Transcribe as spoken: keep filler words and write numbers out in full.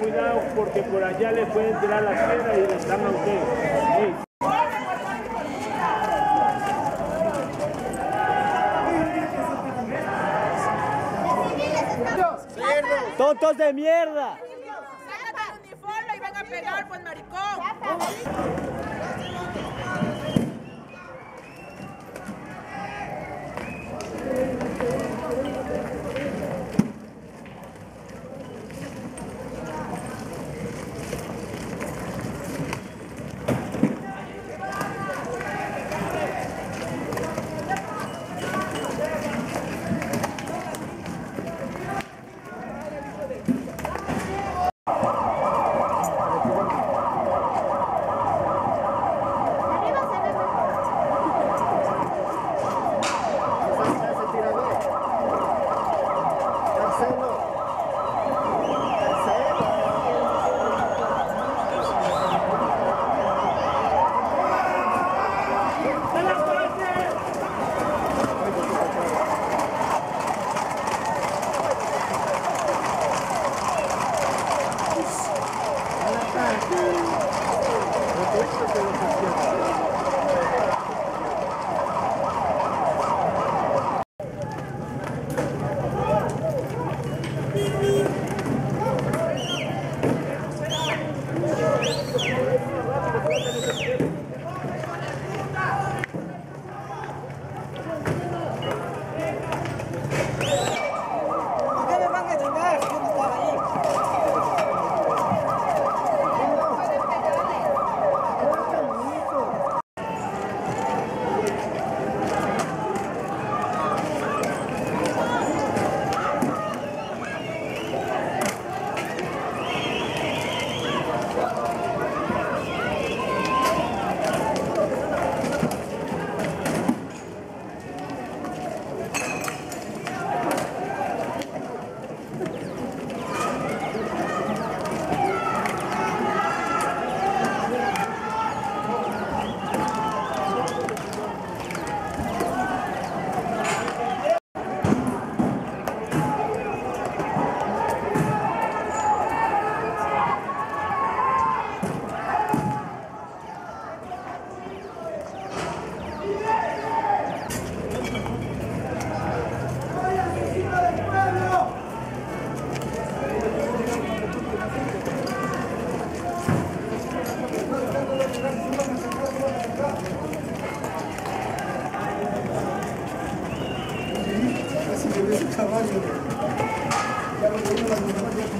cuidado porque por allá le pueden tirar las piedras y les dan a usted. Sí. ¡Tontos de mierda! ¡Saca tu uniforme y van a pegar, pues, maricón! Gracias.